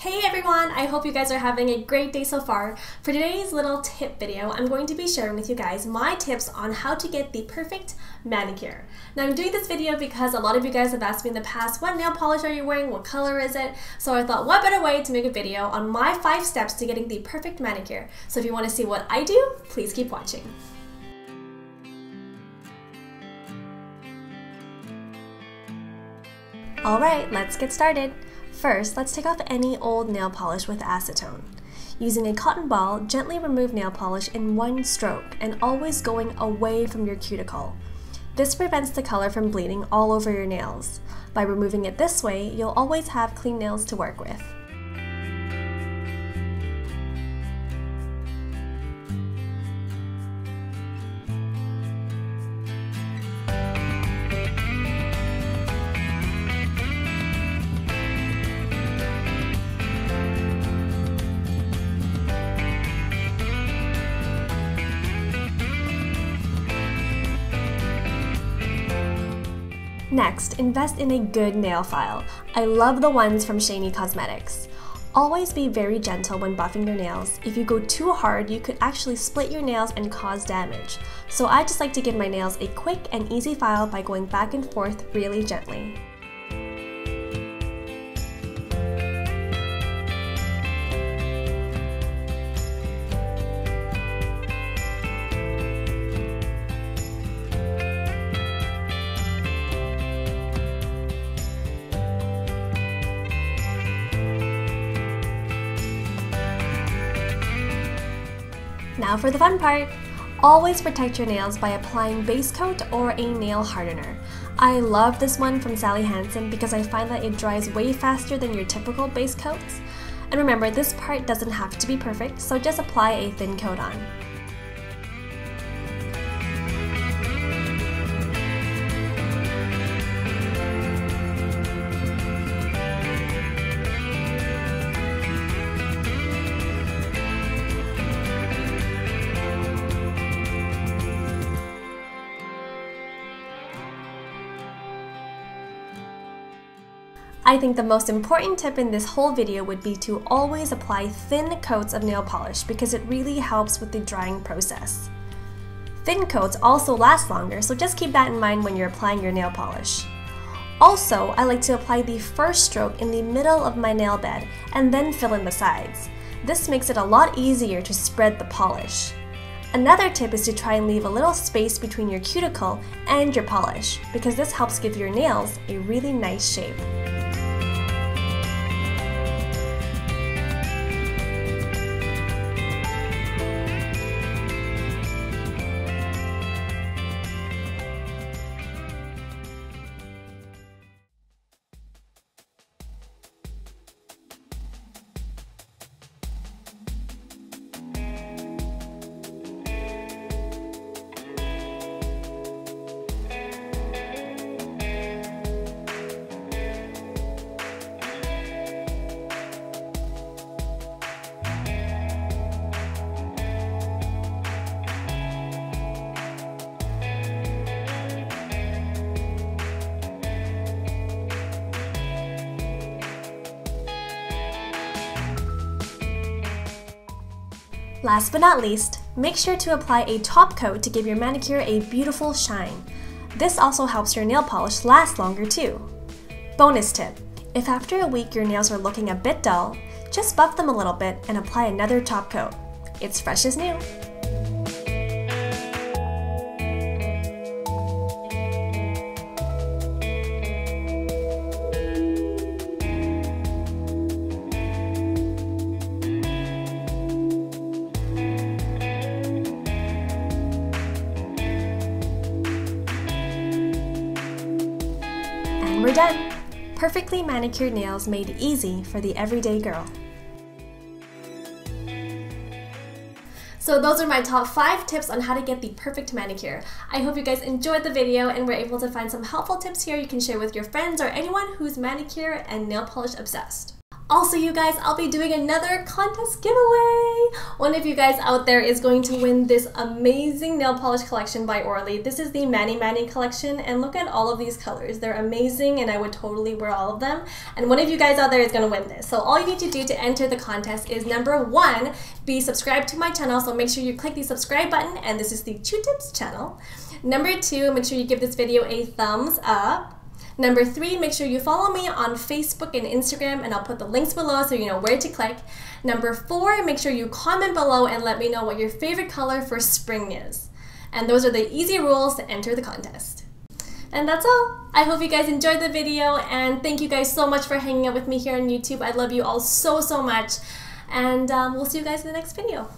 Hey everyone, I hope you guys are having a great day so far. For today's little tip video, I'm going to be sharing with you guys my tips on how to get the perfect manicure. Now I'm doing this video because a lot of you guys have asked me in the past, what nail polish are you wearing, what color is it? So I thought what better way to make a video on my 5 steps to getting the perfect manicure. So if you want to see what I do, please keep watching. Alright, let's get started. First, let's take off any old nail polish with acetone. Using a cotton ball, gently remove nail polish in 1 stroke and always going away from your cuticle. This prevents the color from bleeding all over your nails. By removing it this way, you'll always have clean nails to work with. Next, invest in a good nail file. I love the ones from Shany Cosmetics. Always be very gentle when buffing your nails. If you go too hard, you could actually split your nails and cause damage. So I just like to give my nails a quick and easy file by going back and forth really gently. Now for the fun part! Always protect your nails by applying base coat or a nail hardener. I love this one from Sally Hansen because I find that it dries way faster than your typical base coats. And remember, this part doesn't have to be perfect, so just apply a thin coat on. I think the most important tip in this whole video would be to always apply thin coats of nail polish because it really helps with the drying process. Thin coats also last longer, so just keep that in mind when you're applying your nail polish. Also, I like to apply the first stroke in the middle of my nail bed and then fill in the sides. This makes it a lot easier to spread the polish. Another tip is to try and leave a little space between your cuticle and your polish because this helps give your nails a really nice shape. Last but not least, make sure to apply a top coat to give your manicure a beautiful shine. This also helps your nail polish last longer too. Bonus tip, if after a week your nails are looking a bit dull, just buff them a little bit and apply another top coat. It's fresh as new. We're done! Perfectly manicured nails made easy for the everyday girl. So those are my top 5 tips on how to get the perfect manicure. I hope you guys enjoyed the video and were able to find some helpful tips here you can share with your friends or anyone who's manicure and nail polish obsessed. Also, you guys, I'll be doing another contest giveaway. One of you guys out there is going to win this amazing nail polish collection by Orly. This is the Mani Mani collection, and look at all of these colors. They're amazing, and I would totally wear all of them. And one of you guys out there is going to win this. So all you need to do to enter the contest is, number one, be subscribed to my channel. So make sure you click the subscribe button, and this is the Chiu Tips channel. Number two, make sure you give this video a thumbs up. Number three, make sure you follow me on Facebook and Instagram, and I'll put the links below so you know where to click. Number four, make sure you comment below and let me know what your favorite color for spring is. And those are the easy rules to enter the contest. And that's all. I hope you guys enjoyed the video, and thank you guys so much for hanging out with me here on YouTube. I love you all so, so much, and we'll see you guys in the next video.